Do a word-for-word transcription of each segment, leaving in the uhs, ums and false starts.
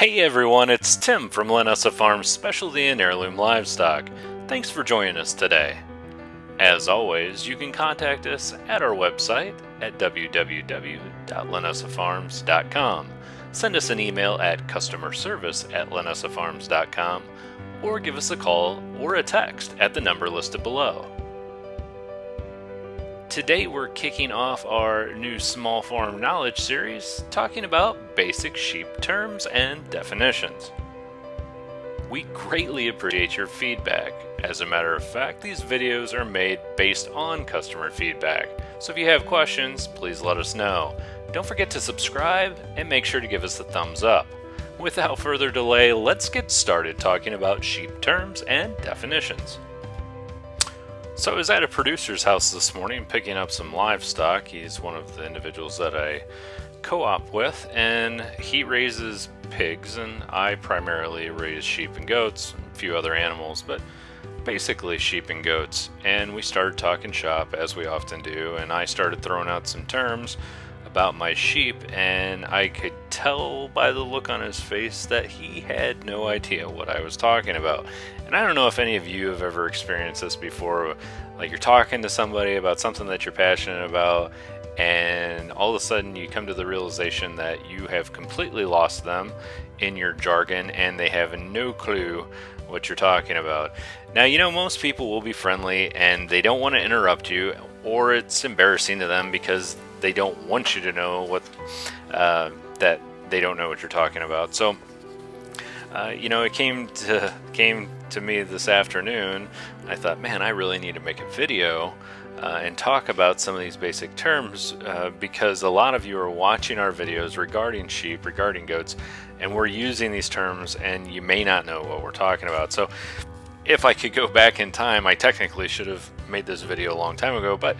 Hey everyone, it's Tim from Linessa Farms Specialty and Heirloom Livestock. Thanks for joining us today. As always, you can contact us at our website at w w w dot linessa farms dot com, send us an email at customer service at linessa farms dot com, or give us a call or a text at the number listed below. Today we're kicking off our new small farm knowledge series, talking about basic sheep terms and definitions. We greatly appreciate your feedback. As a matter of fact, these videos are made based on customer feedback, so if you have questions, please let us know. Don't forget to subscribe and make sure to give us a thumbs up. Without further delay, let's get started talking about sheep terms and definitions. So I was at a producer's house this morning picking up some livestock. He's one of the individuals that I co-op with, and he raises pigs, and I primarily raise sheep and goats, and a few other animals, but basically sheep and goats. And we started talking shop, as we often do, and I started throwing out some terms about my sheep, and I could tell by the look on his face that he had no idea what I was talking about. And I don't know if any of you have ever experienced this before, like you're talking to somebody about something that you're passionate about, and all of a sudden you come to the realization that you have completely lost them in your jargon and they have no clue what you're talking about. Now, you know, most people will be friendly and they don't want to interrupt you, or it's embarrassing to them because they don't want you to know what uh, that they don't know what you're talking about. So uh, you know, it came to came to me this afternoon. I thought, man, I really need to make a video uh, and talk about some of these basic terms, uh, because a lot of you are watching our videos regarding sheep, regarding goats, and we're using these terms and you may not know what we're talking about. So if I could go back in time, I technically should have made this video a long time ago, but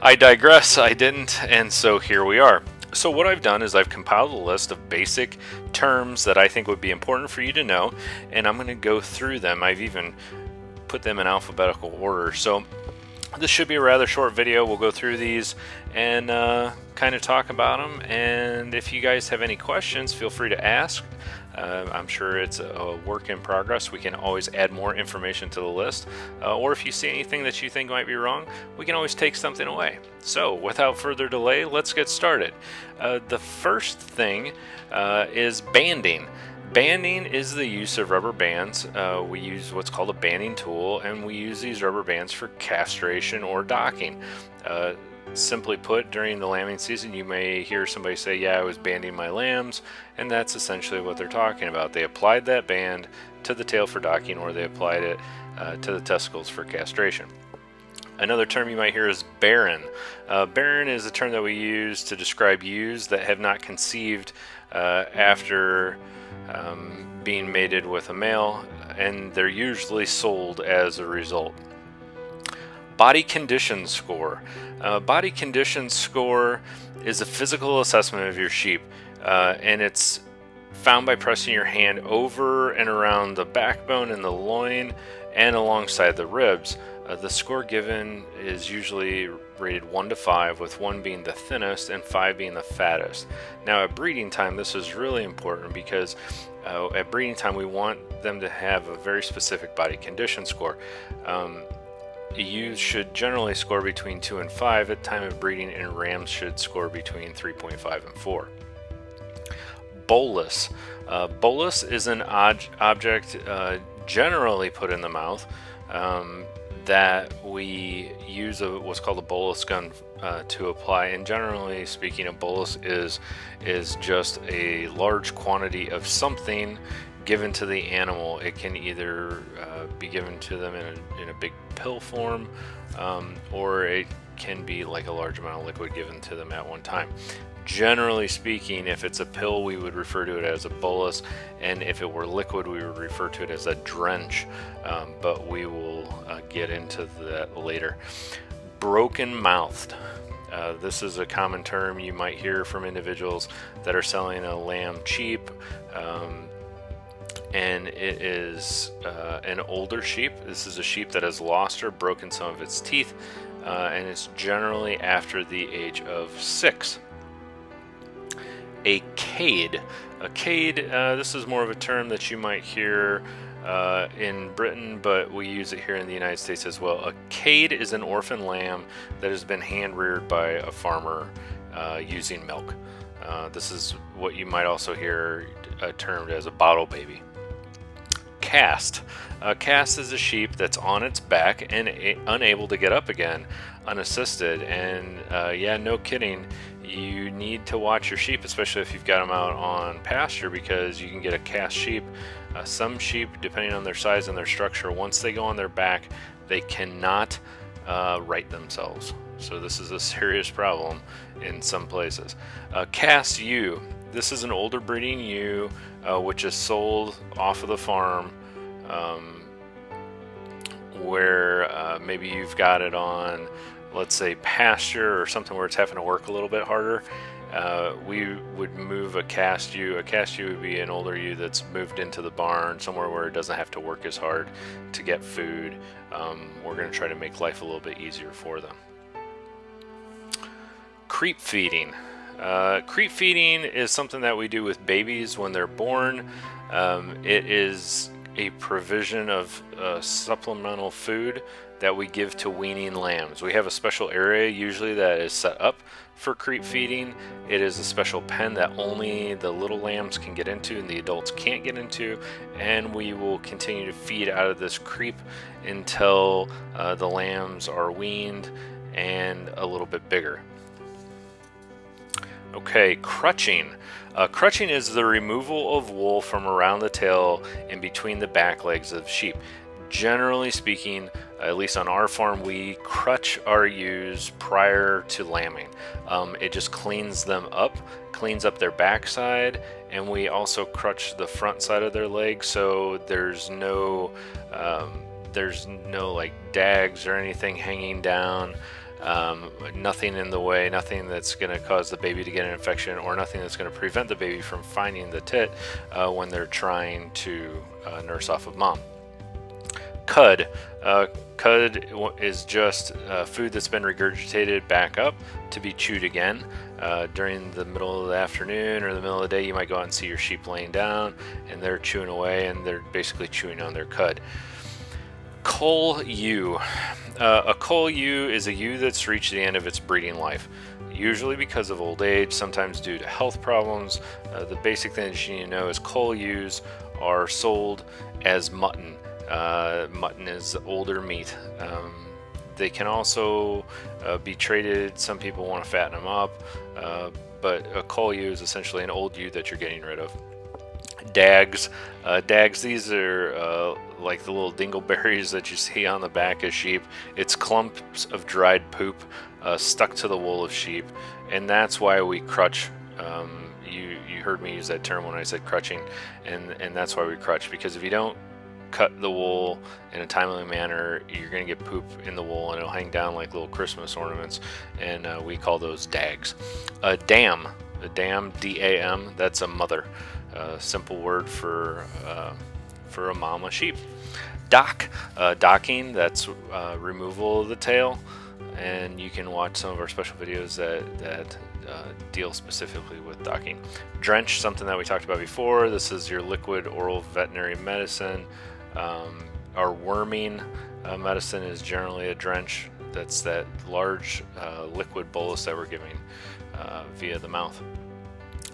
I digress, I didn't, and so here we are. So what I've done is I've compiled a list of basic terms that I think would be important for you to know, and I'm going to go through them. I've even put them in alphabetical order. So this should be a rather short video. We'll go through these and uh, kind of talk about them, and if you guys have any questions, feel free to ask. Uh, I'm sure it's a work in progress. We can always add more information to the list. Uh, or if you see anything that you think might be wrong, we can always take something away. So without further delay, let's get started. Uh, the first thing uh, is banding. Banding is the use of rubber bands. Uh, we use what's called a banding tool, and we use these rubber bands for castration or docking. Uh, Simply put, during the lambing season, you may hear somebody say, yeah, I was banding my lambs, and that's essentially what they're talking about. They applied that band to the tail for docking, or they applied it uh, to the testicles for castration. Another term you might hear is barren. Uh, barren is a term that we use to describe ewes that have not conceived uh, after um, being mated with a male, and they're usually sold as a result. Body condition score. Uh, body condition score is a physical assessment of your sheep, uh, and it's found by pressing your hand over and around the backbone and the loin and alongside the ribs. Uh, the score given is usually rated one to five, with one being the thinnest and five being the fattest. Now at breeding time, this is really important because uh, at breeding time we want them to have a very specific body condition score. Um, Ewes should generally score between two and five at time of breeding, and rams should score between three point five and four. Bolus. Uh, bolus is an ob object uh, generally put in the mouth um, that we use a, what's called a bolus gun uh, to apply, and generally speaking, a bolus is, is just a large quantity of something given to the animal. It can either uh, be given to them in a, in a big pill form, um, or it can be like a large amount of liquid given to them at one time. Generally speaking, if it's a pill, we would refer to it as a bolus, and if it were liquid, we would refer to it as a drench, um, but we will uh, get into that later. Broken-mouthed. Uh, this is a common term you might hear from individuals that are selling a lamb cheap. Um, and it is uh, an older sheep. This is a sheep that has lost or broken some of its teeth, uh, and it's generally after the age of six. A cade. A cade, uh, this is more of a term that you might hear uh, in Britain, but we use it here in the United States as well. A cade is an orphan lamb that has been hand-reared by a farmer uh, using milk. Uh, this is what you might also hear uh, termed as a bottle baby. Cast. A cast is a sheep that's on its back and a unable to get up again unassisted, and uh, yeah, no kidding, you need to watch your sheep, especially if you've got them out on pasture, because you can get a cast sheep. Uh, some sheep, depending on their size and their structure, once they go on their back, they cannot uh, right themselves. So this is a serious problem in some places. Uh, cast ewe. This is an older breeding ewe uh, which is sold off of the farm, um, where uh, maybe you've got it on, let's say, pasture or something where it's having to work a little bit harder. Uh, we would move a cast ewe. A cast ewe would be an older ewe that's moved into the barn somewhere where it doesn't have to work as hard to get food. Um, we're going to try to make life a little bit easier for them. Creep feeding. Uh, creep feeding is something that we do with babies when they're born. Um, it is a provision of uh, supplemental food that we give to weaning lambs. We have a special area usually that is set up for creep feeding. It is a special pen that only the little lambs can get into and the adults can't get into, and we will continue to feed out of this creep until uh, the lambs are weaned and a little bit bigger. Okay, crutching. Uh, crutching is the removal of wool from around the tail and between the back legs of sheep. Generally speaking, at least on our farm, we crutch our ewes prior to lambing. Um, it just cleans them up, cleans up their backside, and we also crutch the front side of their legs, so there's no, um, there's no like dags or anything hanging down. Um, nothing in the way, nothing that's going to cause the baby to get an infection, or nothing that's going to prevent the baby from finding the tit uh, when they're trying to uh, nurse off of mom. Cud. Uh, cud is just uh, food that's been regurgitated back up to be chewed again. Uh, during the middle of the afternoon or the middle of the day, you might go out and see your sheep laying down and they're chewing away, and they're basically chewing on their cud. Cull ewe. Uh, a cull ewe is a ewe that's reached the end of its breeding life, usually because of old age, sometimes due to health problems. Uh, the basic thing that you need to know is cull ewes are sold as mutton. Uh, mutton is older meat. Um, they can also uh, be traded. Some people want to fatten them up, uh, but a cull ewe is essentially an old ewe that you're getting rid of. Dags. Uh, dags, these are uh, like the little dingleberries that you see on the back of sheep. It's clumps of dried poop uh, stuck to the wool of sheep, and that's why we crutch. Um, you, you heard me use that term when I said crutching, and, and that's why we crutch, because if you don't cut the wool in a timely manner, you're going to get poop in the wool, and it'll hang down like little Christmas ornaments, and uh, we call those dags. A dam, a dam, D A M, that's a mother. Uh, simple word for uh, for a mama sheep. Dock, uh, docking, that's uh, removal of the tail, and you can watch some of our special videos that, that uh, deal specifically with docking. Drench, something that we talked about before. This is your liquid oral veterinary medicine. Um, our worming uh, medicine is generally a drench. That's that large uh, liquid bolus that we're giving uh, via the mouth.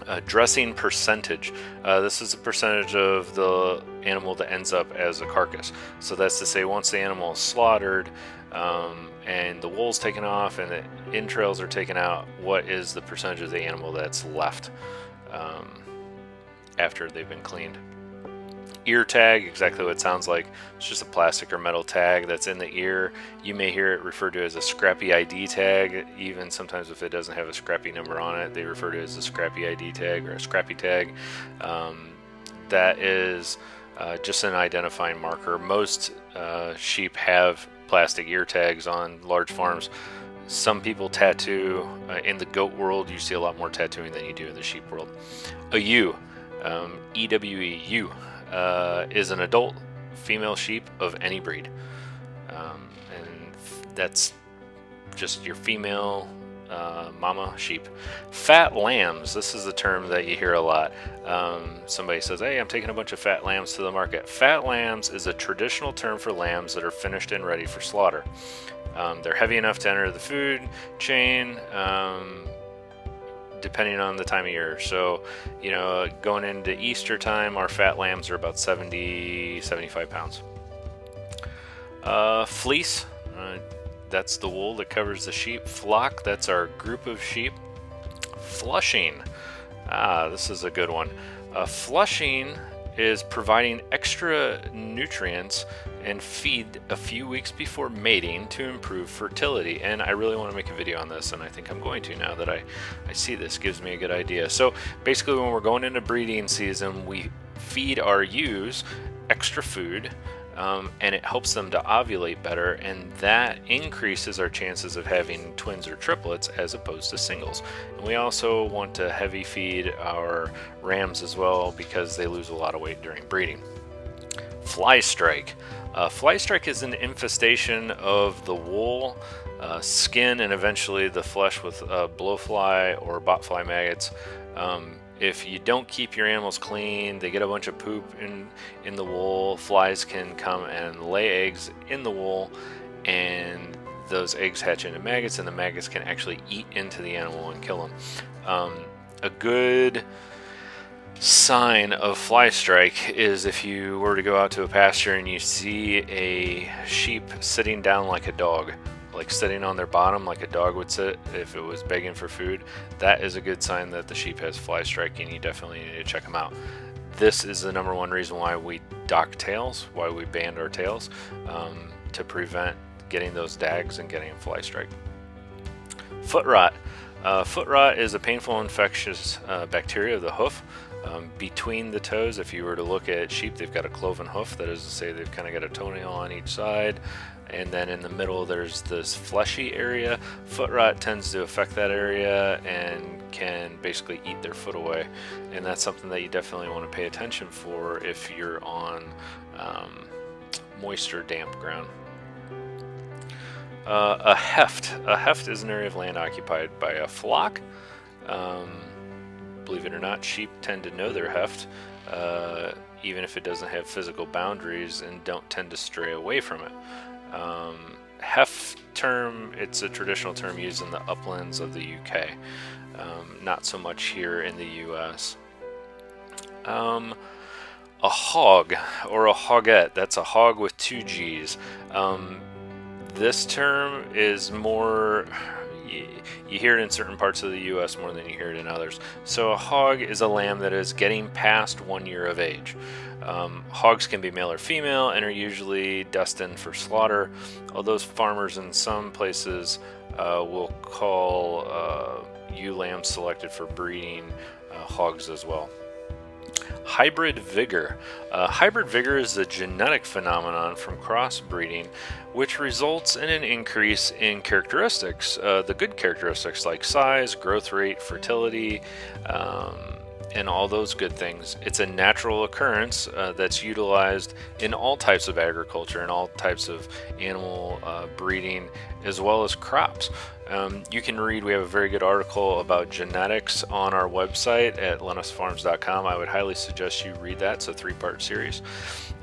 Uh, dressing percentage. Uh, this is a percentage of the animal that ends up as a carcass. So that's to say, once the animal is slaughtered um, and the wool's taken off and the entrails are taken out, what is the percentage of the animal that's left um, after they've been cleaned? Ear tag, exactly what it sounds like. It's just a plastic or metal tag that's in the ear. You may hear it referred to as a scrappy I D tag. Even sometimes if it doesn't have a scrappy number on it, they refer to it as a scrappy I D tag or a scrappy tag. Um, that is uh, just an identifying marker. Most uh, sheep have plastic ear tags on large farms. Some people tattoo. Uh, in the goat world, you see a lot more tattooing than you do in the sheep world. A ewe, um, E W E, ewe. Uh, is an adult female sheep of any breed, um, and that's just your female uh, mama sheep. Fat lambs, this is the term that you hear a lot. Um, somebody says, hey, I'm taking a bunch of fat lambs to the market. Fat lambs is a traditional term for lambs that are finished and ready for slaughter. Um, they're heavy enough to enter the food chain, um, depending on the time of year. So, you know, going into Easter time, our fat lambs are about seventy, seventy-five pounds. Uh, fleece, uh, that's the wool that covers the sheep. Flock, that's our group of sheep. Flushing, ah, this is a good one. Uh, flushing is providing extra nutrients and feed a few weeks before mating to improve fertility. And I really want to make a video on this, and I think I'm going to now that I, I see this. Gives me a good idea. So basically when we're going into breeding season, we feed our ewes extra food, um, and it helps them to ovulate better, and that increases our chances of having twins or triplets as opposed to singles. And we also want to heavy feed our rams as well because they lose a lot of weight during breeding. Fly strike. Uh, fly strike is an infestation of the wool, uh, skin, and eventually the flesh with uh, blowfly or botfly maggots. Um, if you don't keep your animals clean, they get a bunch of poop in, in the wool. Flies can come and lay eggs in the wool, and those eggs hatch into maggots, and the maggots can actually eat into the animal and kill them. Um, a good sign of fly strike is if you were to go out to a pasture and you see a sheep sitting down like a dog, like sitting on their bottom like a dog would sit if it was begging for food, that is a good sign that the sheep has fly strike, and you definitely need to check them out. This is the number one reason why we dock tails, why we band our tails, um, to prevent getting those dags and getting fly strike. Foot rot. Uh, foot rot is a painful infectious uh, bacteria of the hoof. Um, between the toes, if you were to look at sheep, they've got a cloven hoof. That is to say, they've kind of got a toenail on each side, and then in the middle there's this fleshy area. Foot rot tends to affect that area and can basically eat their foot away, and that's something that you definitely want to pay attention for if you're on um, moist or damp ground. Uh, a heft. A heft is an area of land occupied by a flock. Um, Believe it or not, sheep tend to know their heft, uh, even if it doesn't have physical boundaries, and don't tend to stray away from it. Um, heft term, it's a traditional term used in the uplands of the U K, um, not so much here in the U S. Um, a hog, or a hoggette, that's a hog with two G's. Um, this term is more... You hear it in certain parts of the U S more than you hear it in others. So a hog is a lamb that is getting past one year of age. Um, hogs can be male or female and are usually destined for slaughter, although farmers in some places uh, will call uh, ewe lambs selected for breeding uh, hogs as well. Hybrid vigor. Uh, hybrid vigor is a genetic phenomenon from crossbreeding which results in an increase in characteristics, uh, the good characteristics like size, growth rate, fertility, um, and all those good things. It's a natural occurrence uh, that's utilized in all types of agriculture and all types of animal uh, breeding, as well as crops. Um, you can read, we have a very good article about genetics on our website at linessa farms dot com. I would highly suggest you read that. It's a three-part series.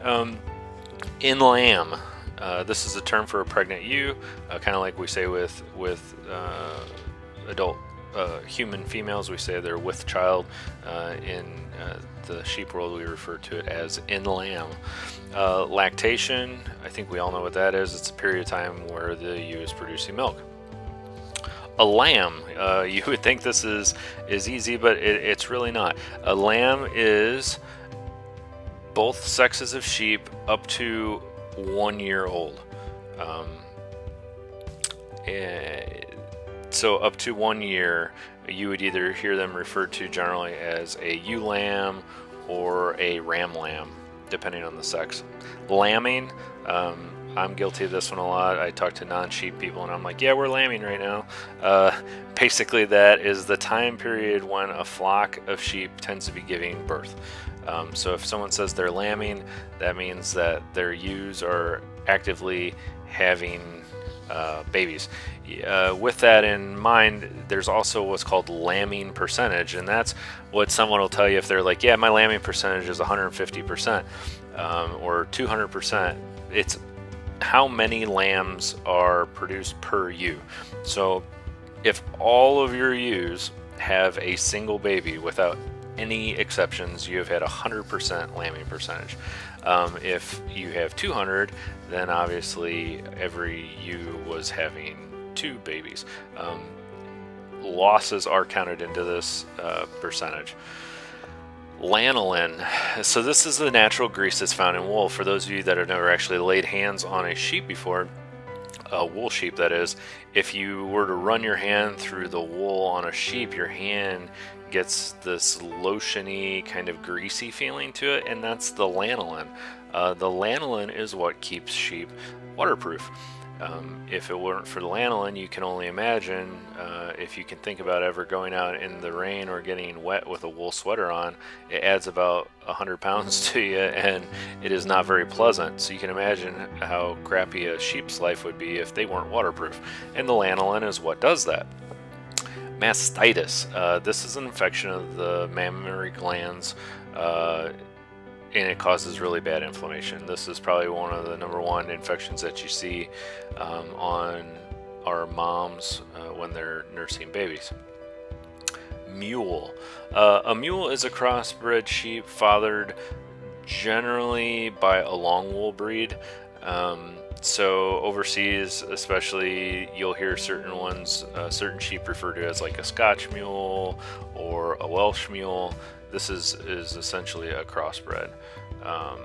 Um, in lamb, uh, this is a term for a pregnant ewe, uh, kind of like we say with, with uh, adult uh, human females, we say they're with child. Uh, in uh, the sheep world, we refer to it as in lamb. Uh, lactation, I think we all know what that is. It's a period of time where the ewe is producing milk. A lamb, uh, you would think this is is easy, but it, it's really not. A lamb is both sexes of sheep up to one year old. Um, so up to one year, you would either hear them referred to generally as a ewe lamb or a ram lamb, depending on the sex. Lambing. Um, I'm guilty of this one a lot. I talk to non-sheep people and I'm like, yeah, we're lambing right now. Uh, basically, that is the time period when a flock of sheep tends to be giving birth. Um, so if someone says they're lambing, that means that their ewes are actively having uh, babies. Uh, with that in mind, there's also what's called lambing percentage, and that's what someone will tell you if they're like, yeah, my lambing percentage is one hundred fifty percent um, or two hundred percent. It's how many lambs are produced per ewe. So if all of your ewes have a single baby without any exceptions, you have had a hundred percent lambing percentage. Um, if you have two hundred, then obviously every ewe was having two babies. Um, losses are counted into this uh, percentage. Lanolin. So this is the natural grease that's found in wool. For those of you that have never actually laid hands on a sheep before, a wool sheep that is, if you were to run your hand through the wool on a sheep, your hand gets this lotiony kind of greasy feeling to it, and that's the lanolin. Uh, the lanolin is what keeps sheep waterproof. Um, if it weren't for the lanolin, you can only imagine, uh, if you can think about ever going out in the rain or getting wet with a wool sweater on, it adds about one hundred pounds to you, and it is not very pleasant. So you can imagine how crappy a sheep's life would be if they weren't waterproof. And the lanolin is what does that. Mastitis. Uh, this is an infection of the mammary glands, uh, and it causes really bad inflammation. This is probably one of the number one infections that you see um, on our moms uh, when they're nursing babies. Mule. Uh, a mule is a crossbred sheep fathered generally by a long wool breed. Um, so overseas especially, you'll hear certain ones, uh, certain sheep referred to as like a Scotch mule or a Welsh mule. This is, is essentially a crossbred. Um,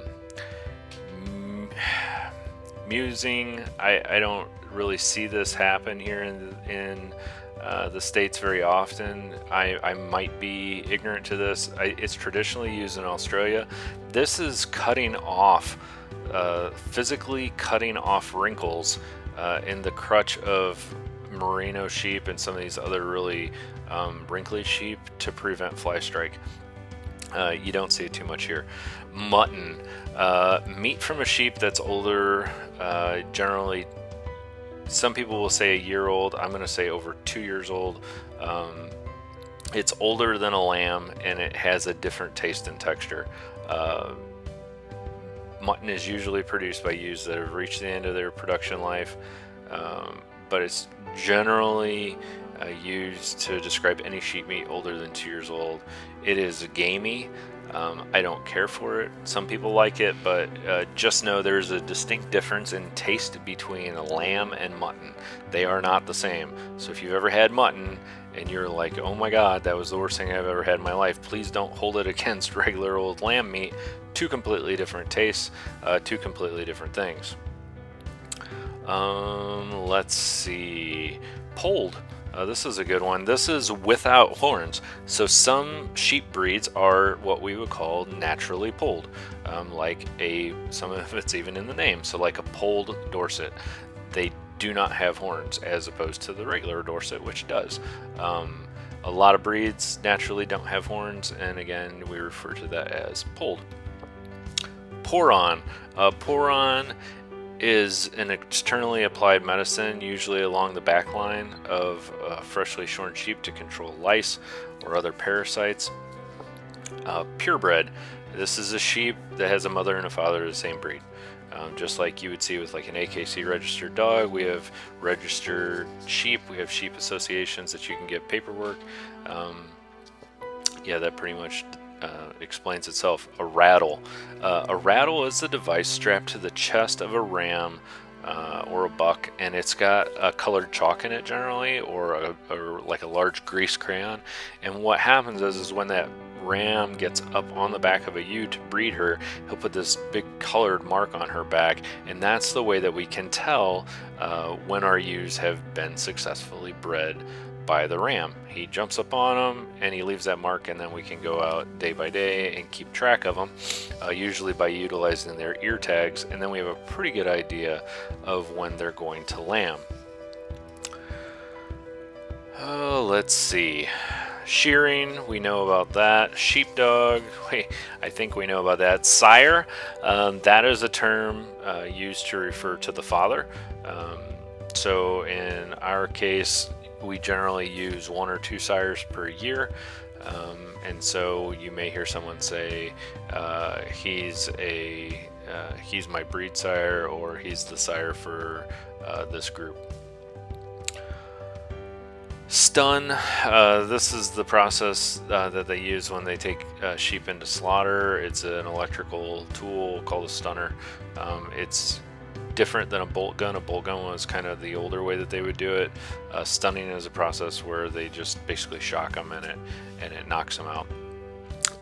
musing, I, I don't really see this happen here in, in uh, the States very often. I, I might be ignorant to this. I, it's traditionally used in Australia. This is cutting off, uh, physically cutting off wrinkles uh, in the crutch of merino sheep and some of these other really um, wrinkly sheep to prevent fly strike. Uh, you don't see it too much here. Mutton. Uh, meat from a sheep that's older, uh, generally some people will say a year old. I'm going to say over two years old. Um, it's older than a lamb, and it has a different taste and texture. Uh, mutton is usually produced by ewes that have reached the end of their production life, um, but it's generally uh, used to describe any sheep meat older than two years old. It is gamey. Um, I don't care for it. Some people like it, but uh, just know there's a distinct difference in taste between a lamb and mutton. They are not the same. So if you've ever had mutton and you're like, oh my God, that was the worst thing I've ever had in my life, please don't hold it against regular old lamb meat. Two completely different tastes, uh, two completely different things. Um, let's see. Polled. Uh, this is a good one. This is without horns. So some sheep breeds are what we would call naturally polled, um, like a, some of it's even in the name. So like a polled Dorset, they do not have horns as opposed to the regular Dorset, which does. Um, a lot of breeds naturally don't have horns, and again, we refer to that as polled. Poron. Uh, poron is an externally applied medicine, usually along the back line of uh, freshly shorn sheep to control lice or other parasites. Uh, purebred. This is a sheep that has a mother and a father of the same breed. Um, just like you would see with like an A K C registered dog, we have registered sheep, we have sheep associations that you can get paperwork. Um, yeah, that pretty much Uh, explains itself. A rattle. Uh, a rattle is a device strapped to the chest of a ram uh, or a buck, and it's got a colored chalk in it generally, or, a, or like a large grease crayon. And what happens is, is when that ram gets up on the back of a ewe to breed her, he'll put this big colored mark on her back, and that's the way that we can tell uh, when our ewes have been successfully bred by the ram. He jumps up on him and he leaves that mark, and then we can go out day by day and keep track of them, uh, usually by utilizing their ear tags, and then we have a pretty good idea of when they're going to lamb. Uh, let's see. Shearing, we know about that. Sheepdog, wait, I think we know about that. Sire, um, that is a term uh, used to refer to the father. Um, So in our case, we generally use one or two sires per year. Um, and so you may hear someone say, uh, he's a uh, he's my breed sire, or he's the sire for uh, this group. Stun, uh, this is the process uh, that they use when they take uh, sheep into slaughter. It's an electrical tool called a stunner. Um, it's different than a bolt gun. A bolt gun was kind of the older way that they would do it. Uh, stunning is a process where they just basically shock them in it and it knocks them out.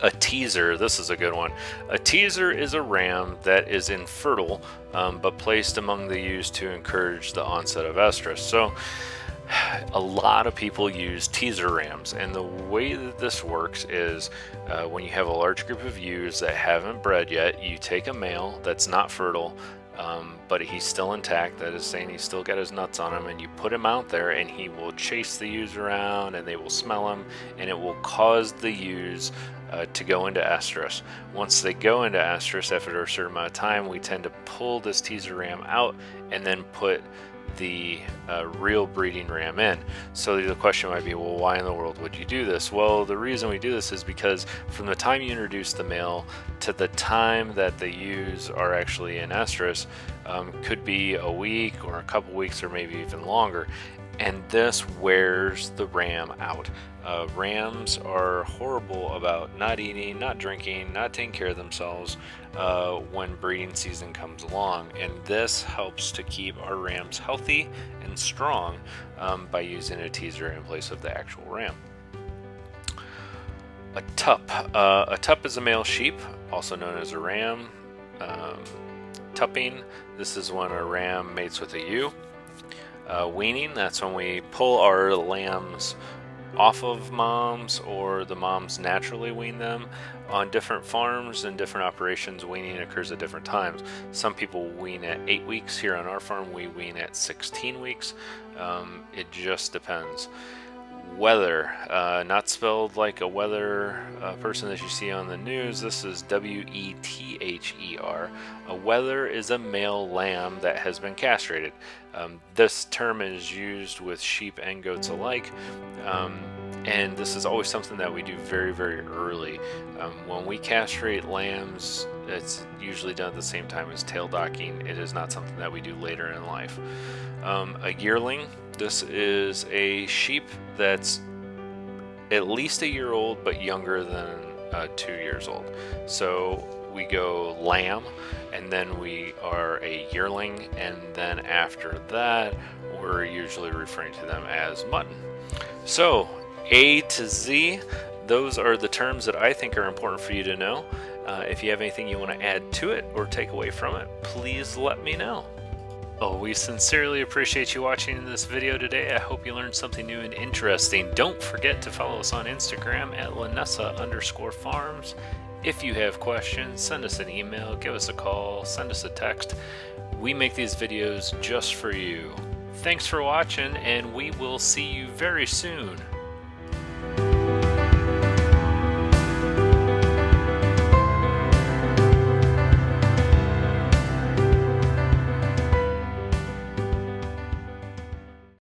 A teaser, this is a good one. A teaser is a ram that is infertile um, but placed among the ewes to encourage the onset of estrus. So a lot of people use teaser rams, and the way that this works is uh, when you have a large group of ewes that haven't bred yet, you take a male that's not fertile, um, but he's still intact, that is saying he's still got his nuts on him, and you put him out there and he will chase the ewes around and they will smell him, and it will cause the ewes uh, to go into estrus. Once they go into estrus after a certain amount of time, we tend to pull this teaser ram out and then put the uh, real breeding ram in. So the question might be, well, why in the world would you do this? Well, the reason we do this is because from the time you introduce the male to the time that the ewes are actually in estrus um, could be a week or a couple weeks or maybe even longer, and this wears the ram out. Uh, rams are horrible about not eating, not drinking, not taking care of themselves uh, when breeding season comes along, and this helps to keep our rams healthy and strong um, by using a teaser in place of the actual ram. A tup. Uh, a tup is a male sheep, also known as a ram. Um, tupping, this is when a ram mates with a ewe. Uh, weaning, that's when we pull our lambs off of moms, or the moms naturally wean them. On different farms and different operations, weaning occurs at different times. Some people wean at eight weeks. Here on our farm, we wean at sixteen weeks. Um, it just depends. Weather, uh, not spelled like a weather uh, person that you see on the news. This is W E T H E R. A wether is a male lamb that has been castrated. Um, this term is used with sheep and goats alike, um, and this is always something that we do very, very early. Um, when we castrate lambs, it's usually done at the same time as tail docking. It is not something that we do later in life. Um, a yearling, this is a sheep that's at least a year old but younger than uh, two years old. So we go lamb, and then we are a yearling, and then after that we're usually referring to them as mutton. So A to Z, those are the terms that I think are important for you to know. Uh, if you have anything you want to add to it or take away from it, please let me know. Oh, we sincerely appreciate you watching this video today. I hope you learned something new and interesting. Don't forget to follow us on Instagram at Linessa underscore farms. If you have questions, send us an email, give us a call, send us a text. We make these videos just for you. Thanks for watching, and we will see you very soon.